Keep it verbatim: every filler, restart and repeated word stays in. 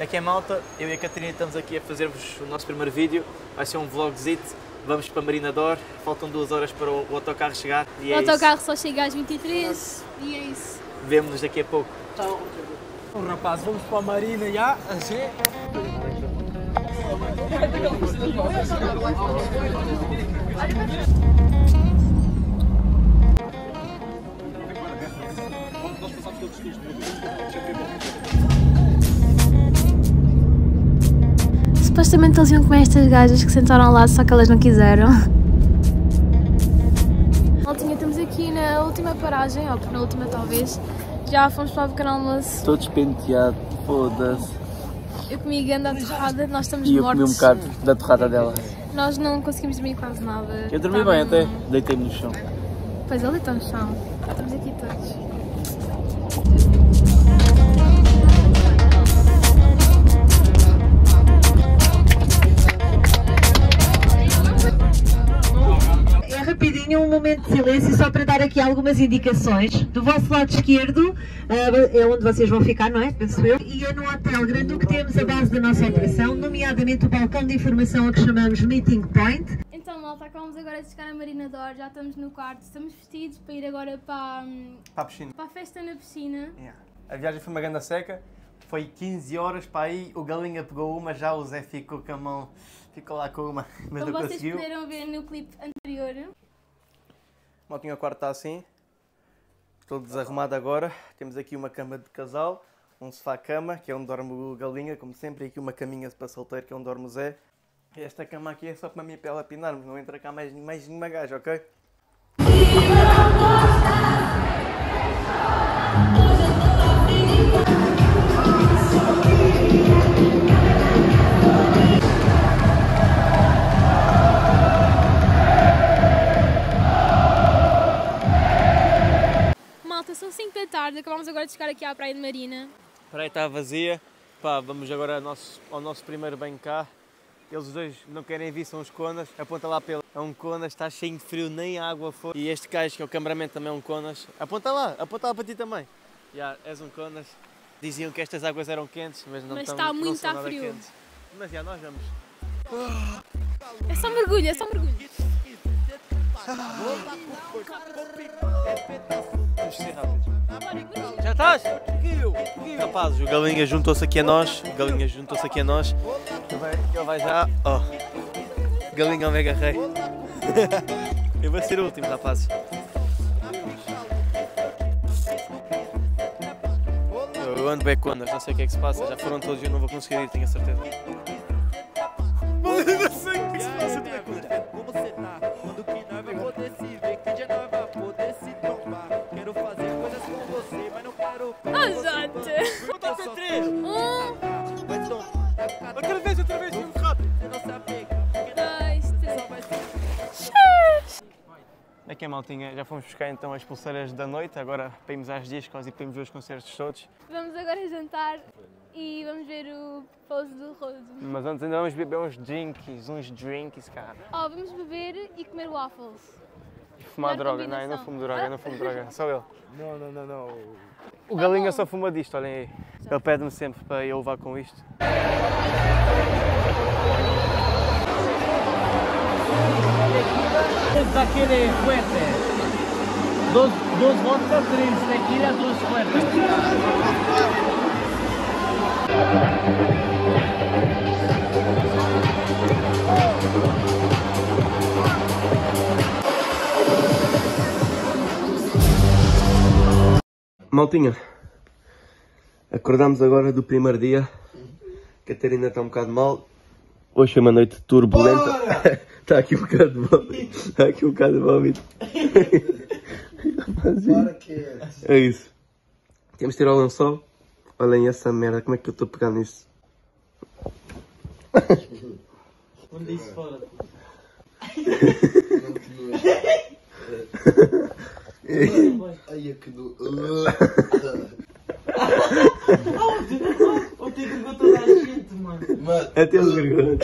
Aqui é malta, eu e a Catarina estamos aqui a fazer-vos o nosso primeiro vídeo. Vai ser um vlogzito, vamos para Marina Dor. Faltam duas horas para o autocarro chegar e é isso. O autocarro só chega às vinte e três e é isso. Vemo-nos daqui a pouco. Tchau. Bom, rapaz, vamos para a Marina já. Assim. Supostamente eles iam comer estas gajas que sentaram lá, só que elas não quiseram. Maltinha, estamos aqui na última paragem, ou na última talvez. Já fomos para o pequeno almoço. Todos penteados, foda-se. Eu comi ganda torrada, nós estamos mortos. E eu comi um bocado da torrada dela. Nós não conseguimos dormir quase nada. Eu dormi bem até, deitei-me no chão. Pois, eu deitei-me no chão. Estamos aqui todos. Rapidinho, um momento de silêncio só para dar aqui algumas indicações. Do vosso lado esquerdo é onde vocês vão ficar, não é? Penso eu. E é no hotel grande que temos a base da nossa operação, nomeadamente o balcão de informação a que chamamos Meeting Point. Então, malta, acabamos agora de chegar na Marina Dor, já estamos no quarto, estamos vestidos para ir agora para, para, a, piscina. para a festa na piscina. Yeah. A viagem foi uma ganda seca, foi quinze horas para aí, o Galinha pegou uma, já o Zé ficou com a mão, ficou lá com uma, mas não conseguiu. Como vocês puderam ver no clipe anterior. Maltinha, o quarto está assim, estou desarrumado agora. Temos aqui uma cama de casal, um sofá-cama, que é onde dorme o Galinha, como sempre, e aqui uma caminha para solteiro, que é onde dorme o Zé. E esta cama aqui é só para mim e para ela pinarmos, não entra cá mais, mais nenhuma gaja, ok? Tarde, acabamos agora de chegar aqui à praia de Marina. A praia está vazia, pá, vamos agora ao nosso, ao nosso primeiro banho cá. Eles dois não querem vir, são os Conas, aponta lá pelo. É um Conas, está cheio de frio, nem a água foi. E este gajo que é o Camaramento também é um Conas. Aponta lá, aponta lá para ti também. Já, és um Conas. Diziam que estas águas eram quentes, mas não, mas tão, está muito não são nada frio. Quentes. Mas já, nós vamos. É só mergulho, é só mergulho. Já estás? Rapazes, o Galinha juntou-se aqui a nós. O Galinha juntou-se aqui a nós. Ele vai já. Oh. Galinha é um mega rei. Eu vou ser o último, rapazes. Eu ando bem quando, não sei o que é que se passa. Já foram todos e eu não vou conseguir ir, tenho a certeza. Mas não sei o que se passa. Como você tá? Quando que não vai poder se ver, que dia não vai poder se tomar. Quero fazer coisas com você, mas não quero. Ah, gente! Vou dar três! Um! Outra vez, outra vez, muito rápido! Aqui é maltinha, já fomos buscar então as pulseiras da noite, agora saímos às discos e podemos ver os concertos todos. Vamos agora jantar e vamos ver o pouso do Rodo. Mas antes ainda vamos beber uns drinks, uns drinks, cara. Oh, vamos beber e comer waffles. E fumar droga, não, eu não fumo droga, eu não fumo droga, só ele. Não, não, não, não. O Galinha só fuma disto, olhem aí. Ele pede-me sempre para eu levar com isto. Daquele fuerte, dos, dos vodka, três tequila, dos fuertes. Maltinha, acordámos agora do primeiro dia. Catarina está um bocado mal. Hoje é uma noite turbulenta. Está aqui um bocado de vômito. Está aqui um bocado de vômito. É isso. Temos de tirar o lençol. Olhem essa merda. Como é que eu estou a pegar nisso? Olha isso fora. Ai, é que no. Eu tenho vergonha toda a gente, mano. Eu tenho vergonha.